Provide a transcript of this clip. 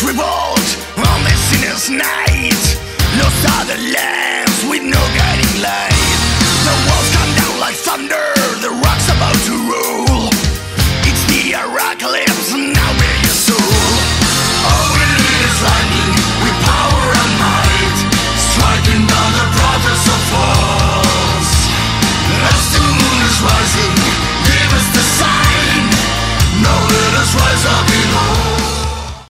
revolt on the sinner's night. Lost are the lambs with no guiding light.